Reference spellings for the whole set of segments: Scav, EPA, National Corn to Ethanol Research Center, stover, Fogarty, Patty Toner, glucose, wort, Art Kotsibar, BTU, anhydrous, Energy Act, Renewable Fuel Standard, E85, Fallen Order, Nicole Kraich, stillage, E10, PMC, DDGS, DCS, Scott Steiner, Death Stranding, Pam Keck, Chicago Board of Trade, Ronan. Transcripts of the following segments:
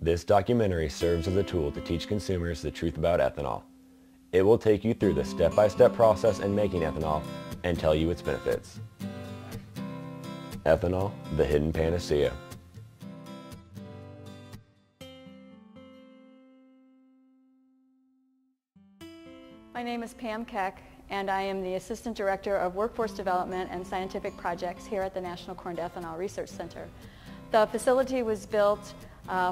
This documentary serves as a tool to teach consumers the truth about ethanol. It will take you through the step-by-step process in making ethanol and tell you its benefits. Ethanol, the hidden panacea. My name is Pam Keck, and I am the Assistant Director of Workforce Development and Scientific Projects here at the National Corn to Ethanol Research Center. The facility was built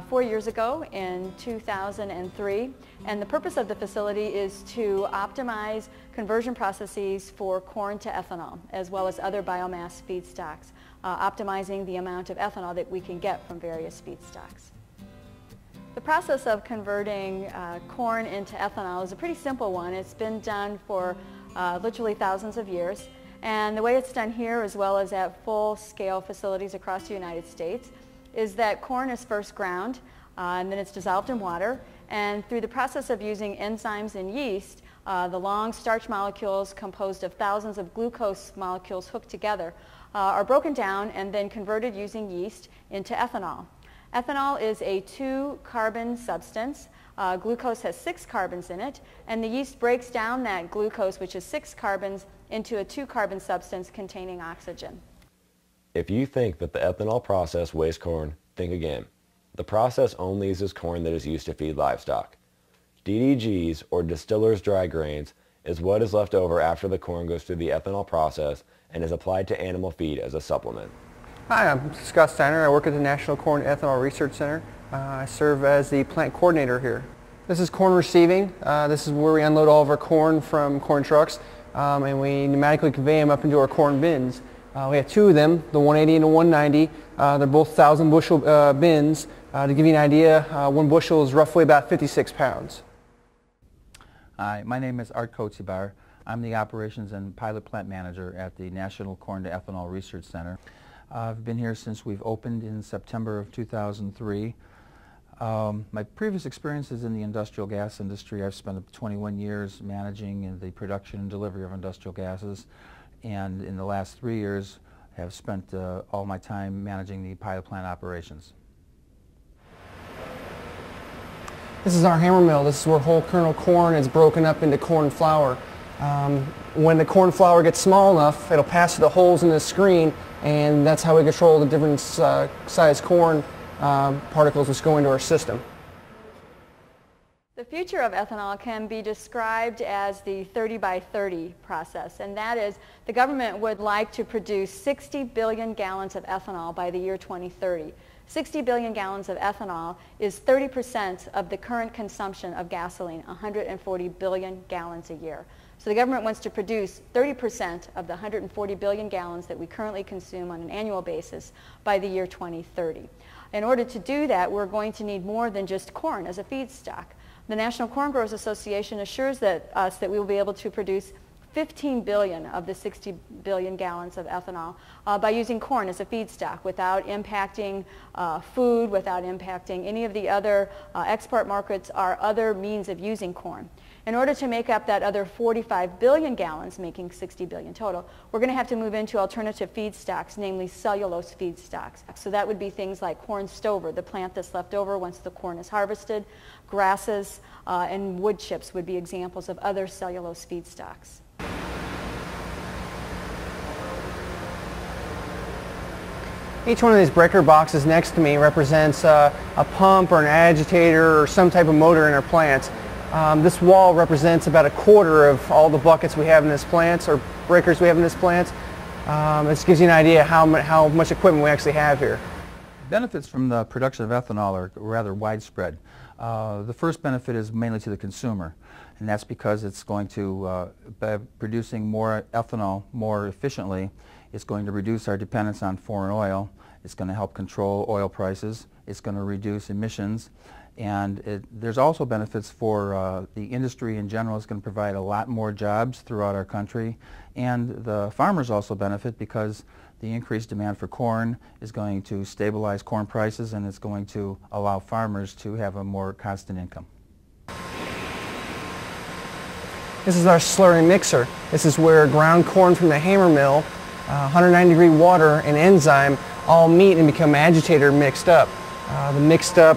4 years ago in 2003, and the purpose of the facility is to optimize conversion processes for corn to ethanol as well as other biomass feedstocks, optimizing the amount of ethanol that we can get from various feedstocks. The process of converting corn into ethanol is a pretty simple one. It's been done for literally thousands of years, and the way it's done here as well as at full-scale facilities across the United States is that corn is first ground and then it's dissolved in water, and through the process of using enzymes and yeast, the long starch molecules composed of thousands of glucose molecules hooked together are broken down and then converted using yeast into ethanol. Ethanol is a 2-carbon substance. Glucose has 6 carbons in it, and the yeast breaks down that glucose, which is 6 carbons, into a 2-carbon substance containing oxygen. If you think that the ethanol process wastes corn, think again. The process only uses corn that is used to feed livestock. DDGS, or distillers' dry grains, is what is left over after the corn goes through the ethanol process and is applied to animal feed as a supplement. Hi, I'm Scott Steiner. I work at the National Corn to Ethanol Research Center. I serve as the plant coordinator here. This is corn receiving. This is where we unload all of our corn from corn trucks, and we pneumatically convey them up into our corn bins. We have two of them, the 180 and the 190. They're both 1,000 bushel bins. To give you an idea, one bushel is roughly about 56 pounds. Hi, my name is Art Kotsibar. I'm the Operations and Pilot Plant Manager at the National Corn to Ethanol Research Center. I've been here since we've opened in September of 2003. My previous experience is in the industrial gas industry. I've spent 21 years managing the production and delivery of industrial gases, and in the last 3 years have spent all my time managing the pilot plant operations. This is our hammer mill. This is where whole kernel corn is broken up into corn flour. When the corn flour gets small enough, it'll pass through the holes in the screen, and that's how we control the different size corn particles which go into our system. The future of ethanol can be described as the 30 by 30 process, and that is the government would like to produce 60 billion gallons of ethanol by the year 2030. 60 billion gallons of ethanol is 30% of the current consumption of gasoline, 140 billion gallons a year. So the government wants to produce 30% of the 140 billion gallons that we currently consume on an annual basis by the year 2030. In order to do that, we're going to need more than just corn as a feedstock. The National Corn Growers Association assures us that we will be able to produce 15 billion of the 60 billion gallons of ethanol by using corn as a feedstock without impacting food, without impacting any of the other export markets or other means of using corn. In order to make up that other 45 billion gallons, making 60 billion total, we're going to have to move into alternative feedstocks, namely cellulose feedstocks. So that would be things like corn stover, the plant that's left over once the corn is harvested, grasses, and wood chips would be examples of other cellulose feedstocks. Each one of these breaker boxes next to me represents a pump or an agitator or some type of motor in our plants. This wall represents about a quarter of all the buckets we have in this plant, or breakers we have in this plant. This gives you an idea how much equipment we actually have here. Benefits from the production of ethanol are rather widespread. The first benefit is mainly to the consumer, and that's because it's going to, by producing more ethanol more efficiently, it's going to reduce our dependence on foreign oil. It's going to help control oil prices. It's going to reduce emissions. And there's also benefits for the industry in general. It's going to provide a lot more jobs throughout our country. And the farmers also benefit because the increased demand for corn is going to stabilize corn prices, and it's going to allow farmers to have a more constant income. This is our slurry mixer. This is where ground corn from the hammer mill, 190 degree water and enzyme all meet and become agitator mixed up. The mixed up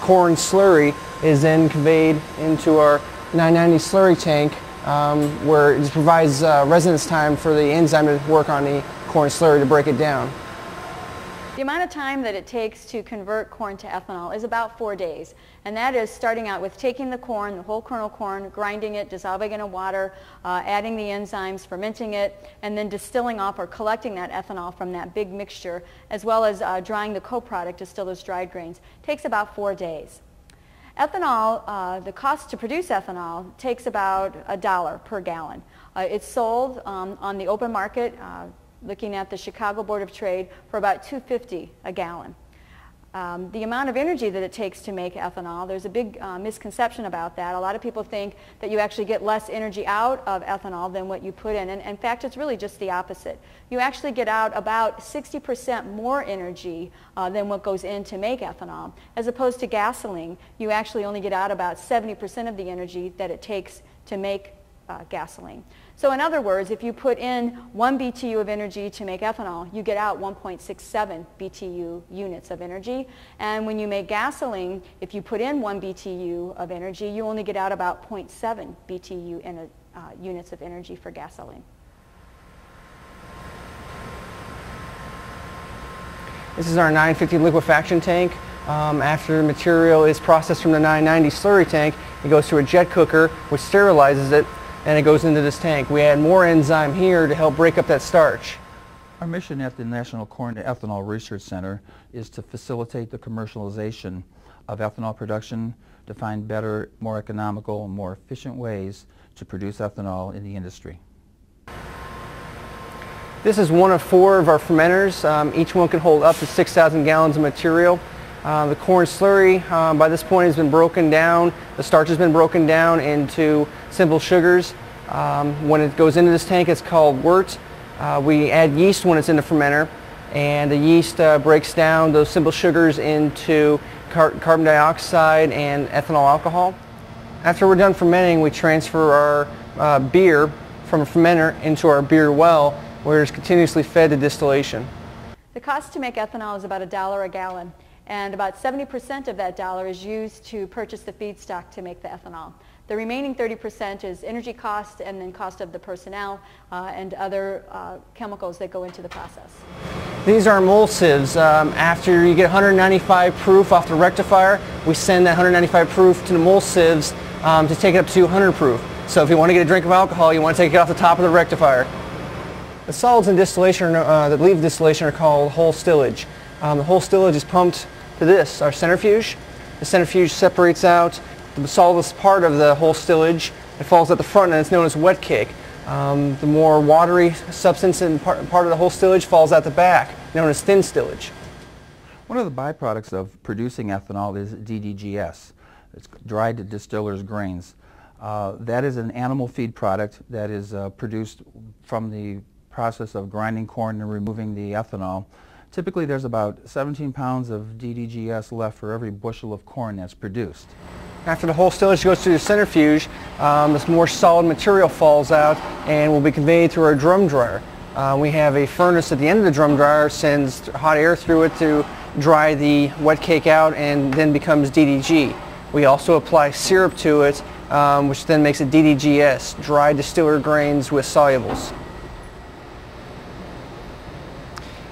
corn slurry is then conveyed into our 990 slurry tank where it provides residence time for the enzyme to work on the corn slurry to break it down. The amount of time that it takes to convert corn to ethanol is about 4 days, and that is starting out with taking the corn, the whole kernel corn, grinding it, dissolving it in water, adding the enzymes, fermenting it, and then distilling off or collecting that ethanol from that big mixture, as well as drying the co-product to still those dried grains. It takes about 4 days. Ethanol, the cost to produce ethanol takes about $1 per gallon. It's sold on the open market, looking at the Chicago Board of Trade, for about $2.50 a gallon. The amount of energy that it takes to make ethanol, there's a big misconception about that. A lot of people think that you actually get less energy out of ethanol than what you put in, and in fact it's really just the opposite. You actually get out about 60% more energy than what goes in to make ethanol. As opposed to gasoline, you actually only get out about 70% of the energy that it takes to make gasoline. So in other words, if you put in 1 BTU of energy to make ethanol, you get out 1.67 BTU units of energy. And when you make gasoline, if you put in 1 BTU of energy, you only get out about 0.7 BTU units of energy for gasoline. This is our 950 liquefaction tank. After the material is processed from the 990 slurry tank, it goes through a jet cooker, which sterilizes it, and it goes into this tank. We add more enzyme here to help break up that starch. Our mission at the National Corn to Ethanol Research Center is to facilitate the commercialization of ethanol production, to find better, more economical, and more efficient ways to produce ethanol in the industry. This is one of 4 of our fermenters. Each one can hold up to 6,000 gallons of material. The corn slurry by this point has been broken down, the starch has been broken down into simple sugars. When it goes into this tank, it's called wort. We add yeast when it's in the fermenter, and the yeast breaks down those simple sugars into carbon dioxide and ethanol alcohol. After we're done fermenting, we transfer our beer from a fermenter into our beer well, where it's continuously fed to distillation. The cost to make ethanol is about $1 a gallon. And about 70% of that $1 is used to purchase the feedstock to make the ethanol. The remaining 30% is energy cost and then cost of the personnel and other chemicals that go into the process. These are emulsives. After you get 195 proof off the rectifier, we send that 195 proof to the emulsives to take it up to 100 proof. So if you want to get a drink of alcohol, you want to take it off the top of the rectifier. The solids in distillation that leave distillation are called whole stillage. The whole stillage is pumped to this, our centrifuge. The centrifuge separates out the solidless part of the whole stillage. It falls at the front and it's known as wet cake. The more watery substance in part of the whole stillage falls out the back, known as thin stillage. One of the byproducts of producing ethanol is DDGS. It's dried to distiller's grains. That is an animal feed product that is produced from the process of grinding corn and removing the ethanol. Typically, there's about 17 pounds of DDGS left for every bushel of corn that's produced. After the whole stillage goes through the centrifuge, this more solid material falls out and will be conveyed through our drum dryer. We have a furnace at the end of the drum dryer, sends hot air through it to dry the wet cake out and then becomes DDG. We also apply syrup to it, which then makes it DDGS, dry distiller grains with solubles.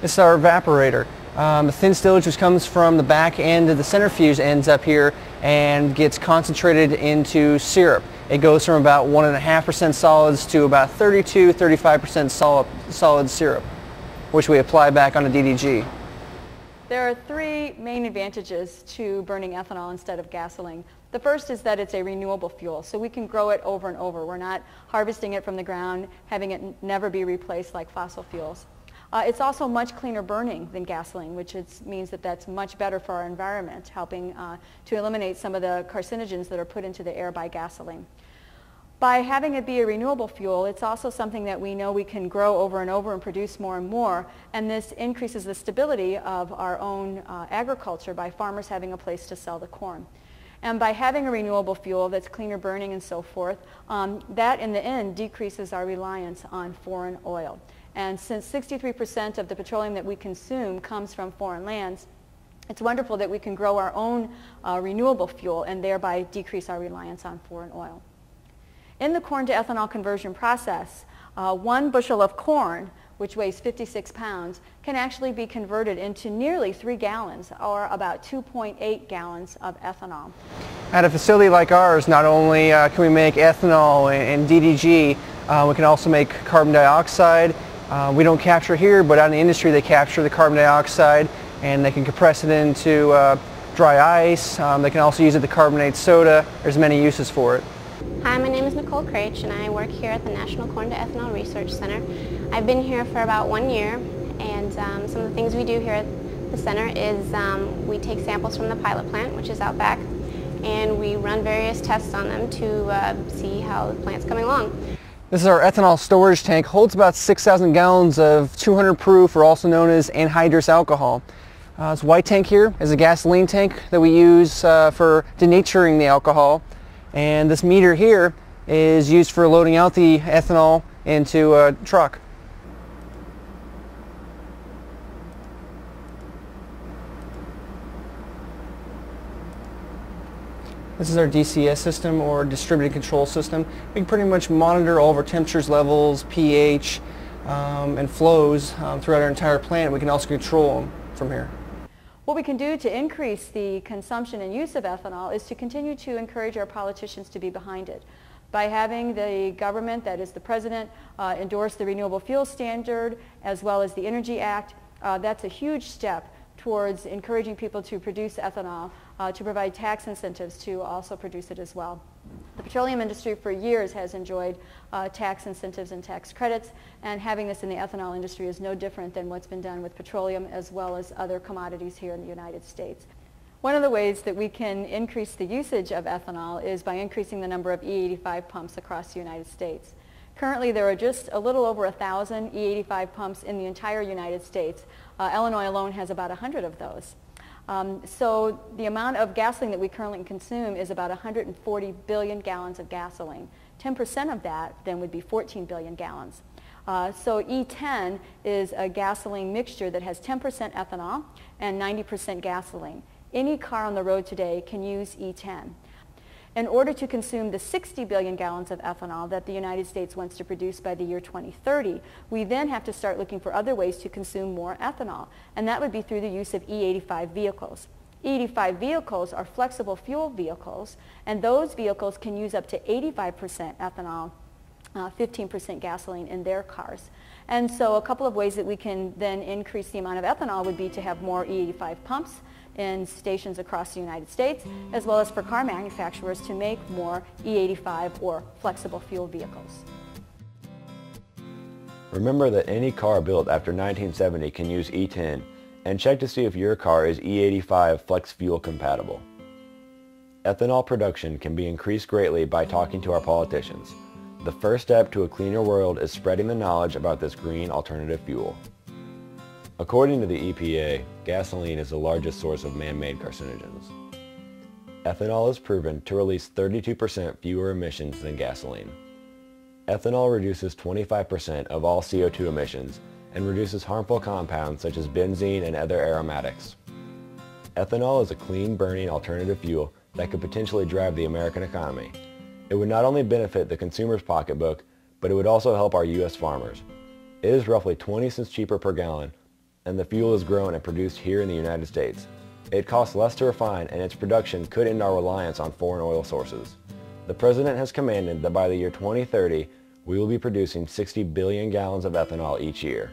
This is our evaporator. The thin stillage, which comes from the back end of the centrifuge, ends up here and gets concentrated into syrup. It goes from about 1.5% solids to about 35% solid syrup, which we apply back on the DDG. There are 3 main advantages to burning ethanol instead of gasoline. The first is that it's a renewable fuel, so we can grow it over and over. We're not harvesting it from the ground, having it never be replaced like fossil fuels. It's also much cleaner burning than gasoline, which means that that's much better for our environment, helping to eliminate some of the carcinogens that are put into the air by gasoline. By having it be a renewable fuel, it's also something that we know we can grow over and over and produce more and more, and this increases the stability of our own agriculture by farmers having a place to sell the corn. And by having a renewable fuel that's cleaner burning and so forth, that in the end decreases our reliance on foreign oil. And since 63% of the petroleum that we consume comes from foreign lands, It's wonderful that we can grow our own renewable fuel and thereby decrease our reliance on foreign oil. In the corn to ethanol conversion process, one bushel of corn, which weighs 56 pounds, can actually be converted into nearly 3 gallons, or about 2.8 gallons of ethanol. At a facility like ours, not only can we make ethanol and DDG, we can also make carbon dioxide. We don't capture here, but out in the industry they capture the carbon dioxide and they can compress it into dry ice. They can also use it to carbonate soda. There's many uses for it. Hi, my name is Nicole Kraich and I work here at the National Corn to Ethanol Research Center. I've been here for about 1 year, and some of the things we do here at the center is we take samples from the pilot plant, which is out back, and we run various tests on them to see how the plant's coming along. This is our ethanol storage tank. Holds about 6,000 gallons of 200 proof, or also known as anhydrous alcohol. This white tank here is a gasoline tank that we use for denaturing the alcohol, and this meter here is used for loading out the ethanol into a truck. This is our DCS system, or distributed control system. We can pretty much monitor all of our temperatures, levels, pH, and flows throughout our entire plant. We can also control them from here. What we can do to increase the consumption and use of ethanol is to continue to encourage our politicians to be behind it. By having the government, that is the President, endorse the Renewable Fuel Standard as well as the Energy Act, that's a huge step towards encouraging people to produce ethanol, to provide tax incentives to also produce it as well. The petroleum industry for years has enjoyed tax incentives and tax credits, and having this in the ethanol industry is no different than what's been done with petroleum as well as other commodities here in the United States. One of the ways that we can increase the usage of ethanol is by increasing the number of E85 pumps across the United States. Currently, there are just a little over 1,000 E85 pumps in the entire United States. Illinois alone has about 100 of those. So the amount of gasoline that we currently consume is about 140 billion gallons of gasoline. 10% of that then would be 14 billion gallons. So E10 is a gasoline mixture that has 10% ethanol and 90% gasoline. Any car on the road today can use E10. In order to consume the 60 billion gallons of ethanol that the United States wants to produce by the year 2030, we then have to start looking for other ways to consume more ethanol, and that would be through the use of E85 vehicles. E85 vehicles are flexible fuel vehicles, and those vehicles can use up to 85% ethanol, 15% gasoline in their cars. And so a couple of ways that we can then increase the amount of ethanol would be to have more E85 pumps in stations across the United States, as well as for car manufacturers to make more E85 or flexible fuel vehicles. Remember that any car built after 1970 can use E10, and check to see if your car is E85 flex fuel compatible. Ethanol production can be increased greatly by talking to our politicians. The first step to a cleaner world is spreading the knowledge about this green alternative fuel. According to the EPA, gasoline is the largest source of man-made carcinogens. Ethanol is proven to release 32% fewer emissions than gasoline. Ethanol reduces 25% of all CO2 emissions and reduces harmful compounds such as benzene and other aromatics. Ethanol is a clean-burning alternative fuel that could potentially drive the American economy. It would not only benefit the consumer's pocketbook, but it would also help our U.S. farmers. It is roughly 20 cents cheaper per gallon, and the fuel is grown and produced here in the United States. It costs less to refine, and its production could end our reliance on foreign oil sources. The President has commanded that by the year 2030, we will be producing 60 billion gallons of ethanol each year.